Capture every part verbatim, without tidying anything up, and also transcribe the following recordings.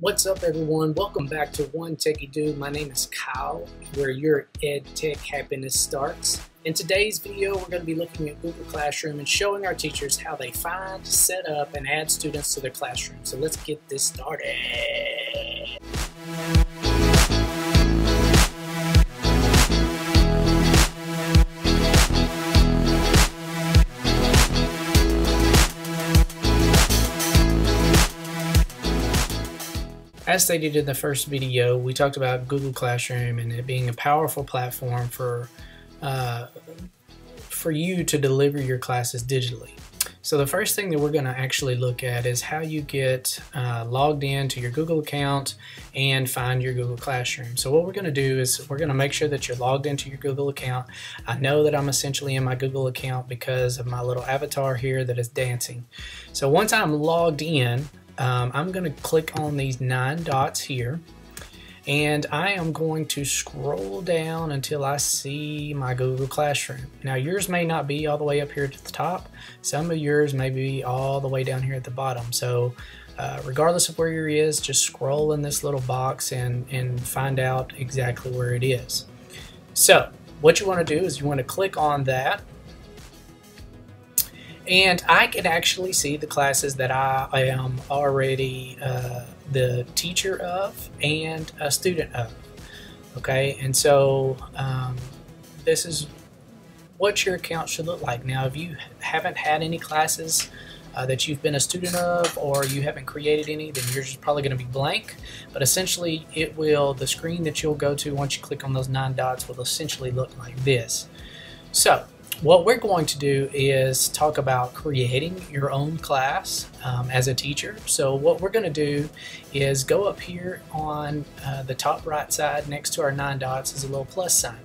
What's up, everyone? Welcome back to one techy dude. My name is Kyle, where your ed tech happiness starts. In today's video, we're going to be looking at Google Classroom and showing our teachers how they find, set up, and add students to their classroom. So let's get this started. As stated in the first video, we talked about Google Classroom and it being a powerful platform for, uh, for you to deliver your classes digitally. So the first thing that we're going to actually look at is how you get uh, logged in to your Google account and find your Google Classroom. So what we're going to do is we're going to make sure that you're logged into your Google account. I know that I'm essentially in my Google account because of my little avatar here that is dancing. So once I'm logged in, Um, I'm going to click on these nine dots here, and I am going to scroll down until I see my Google Classroom. Now, yours may not be all the way up here to the top. Some of yours may be all the way down here at the bottom. So uh, regardless of where yours is, just scroll in this little box and, and find out exactly where it is. So what you want to do is you want to click on that. And I can actually see the classes that I am already uh, the teacher of and a student of. Okay, and so um, this is what your account should look like. Now, if you haven't had any classes uh, that you've been a student of, or you haven't created any, then yours is probably going to be blank. But essentially, it will, the screen that you'll go to once you click on those nine dots will essentially look like this. So what we're going to do is talk about creating your own class um, as a teacher. So what we're going to do is go up here on uh, the top right side next to our nine dots is a little plus sign.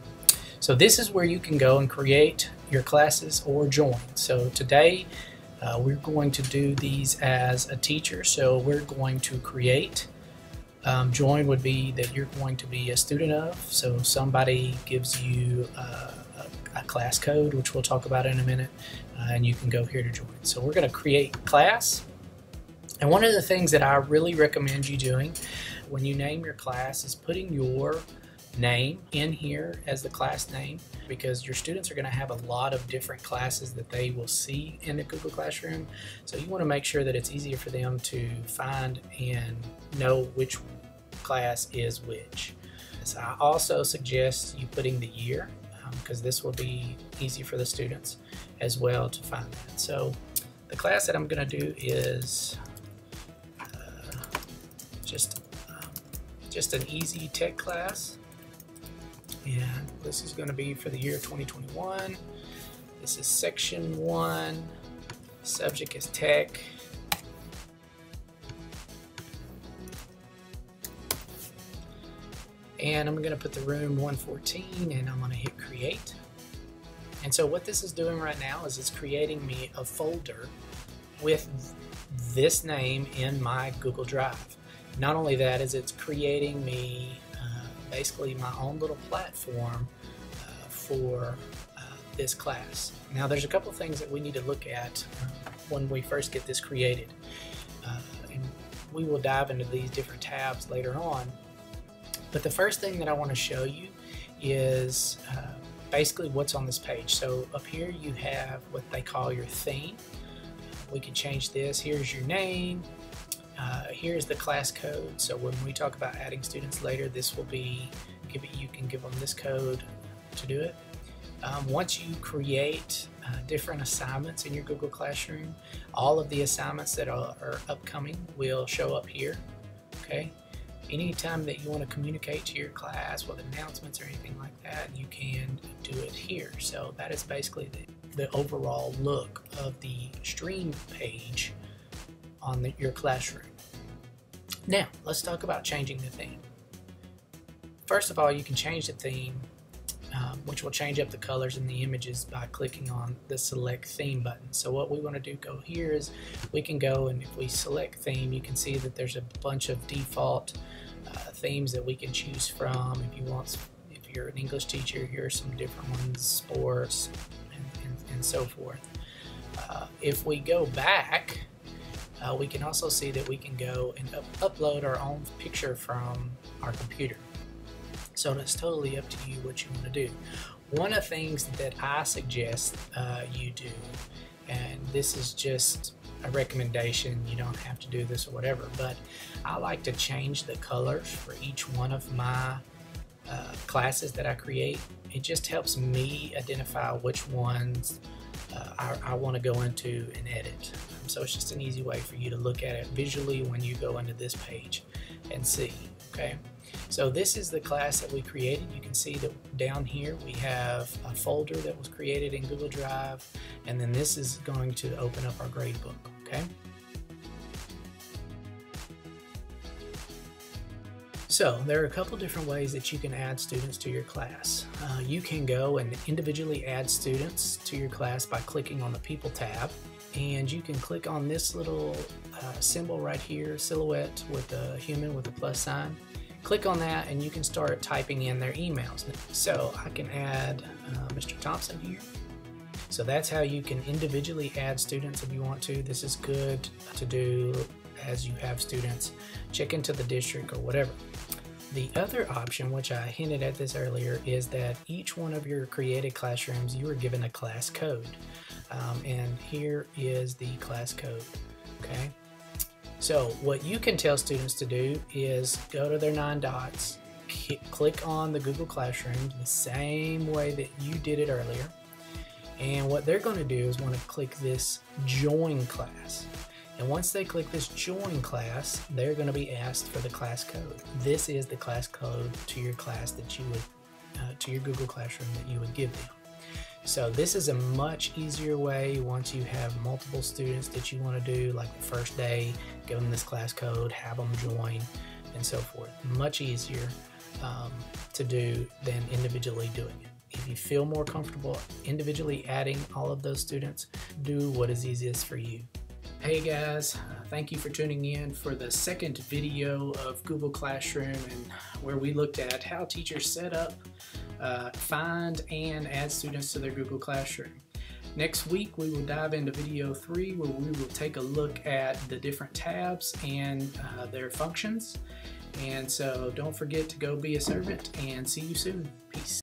So this is where you can go and create your classes or join. So today uh, we're going to do these as a teacher. So we're going to create. Um, join would be that you're going to be a student of. So somebody gives you uh, a class code, which we'll talk about in a minute, uh, and you can go here to join. So we're going to create class, and one of the things that I really recommend you doing when you name your class is putting your name in here as the class name, because your students are going to have a lot of different classes that they will see in the Google Classroom, so you want to make sure that it's easier for them to find and know which class is which. So I also suggest you putting the year, because this will be easy for the students as well to find that. So the class that I'm going to do is uh, just um, just an easy tech class, and this is going to be for the year twenty twenty-one. This is section one, subject is tech. And I'm going to put the room one fourteen, and I'm going to hit create. And so what this is doing right now is it's creating me a folder with this name in my Google Drive. Not only that, is it's creating me uh, basically my own little platform uh, for uh, this class. Now, there's a couple things that we need to look at when we first get this created. Uh, and we will dive into these different tabs later on. But the first thing that I want to show you is uh, basically what's on this page. So up here you have what they call your theme. We can change this. Here's your name. Uh, here's the class code. So when we talk about adding students later, this will be, give it, you can give them this code to do it. Um, once you create uh, different assignments in your Google Classroom, all of the assignments that are, are upcoming will show up here. Okay. Anytime that you want to communicate to your class with announcements or anything like that, you can do it here. So that is basically the, the overall look of the stream page on the, your classroom. Now, let's talk about changing the theme. First of all, you can change the theme, um, which will change up the colors in the images by clicking on the select theme button. So what we want to do go here is we can go, and if we select theme, you can see that there's a bunch of default Uh, themes that we can choose from. If you want, if you're an English teacher, here are some different ones, sports, and, and, and so forth. Uh, if we go back, uh, we can also see that we can go and up upload our own picture from our computer. So it's totally up to you what you want to do. One of the things that I suggest uh, you do, and this is just a recommendation, you don't have to do this or whatever, but I like to change the colors for each one of my uh, classes that I create. It just helps me identify which ones uh, I, I want to go into and edit. Um, so it's just an easy way for you to look at it visually when you go into this page and see. Okay, so this is the class that we created. You can see that down here we have a folder that was created in Google Drive, and then this is going to open up our gradebook. Okay, so there are a couple different ways that you can add students to your class. Uh, you can go and individually add students to your class by clicking on the People tab, and you can click on this little uh, symbol right here, silhouette with a human with a plus sign. Click on that and you can start typing in their emails. So I can add uh, Mister Thompson here. So that's how you can individually add students if you want to. This is good to do as you have students check into the district or whatever. The other option, which I hinted at this earlier, is that each one of your created classrooms, you are given a class code. Um, and here is the class code, okay? So what you can tell students to do is go to their nine dots, click on the Google Classroom the same way that you did it earlier, and what they're going to do is want to click this Join Class. And once they click this Join Class, they're going to be asked for the class code. This is the class code to your class that you would, uh, to your Google Classroom that you would give them. So this is a much easier way once you have multiple students that you want to do, like the first day, give them this class code, have them join, and so forth. Much easier um, to do than individually doing it. If you feel more comfortable individually adding all of those students, do what is easiest for you. Hey guys, thank you for tuning in for the second video of Google Classroom, and where we looked at how teachers set up, uh, find, and add students to their Google Classroom. Next week we will dive into video three, where we will take a look at the different tabs and uh, their functions. And so don't forget to go be a servant, and see you soon. Peace.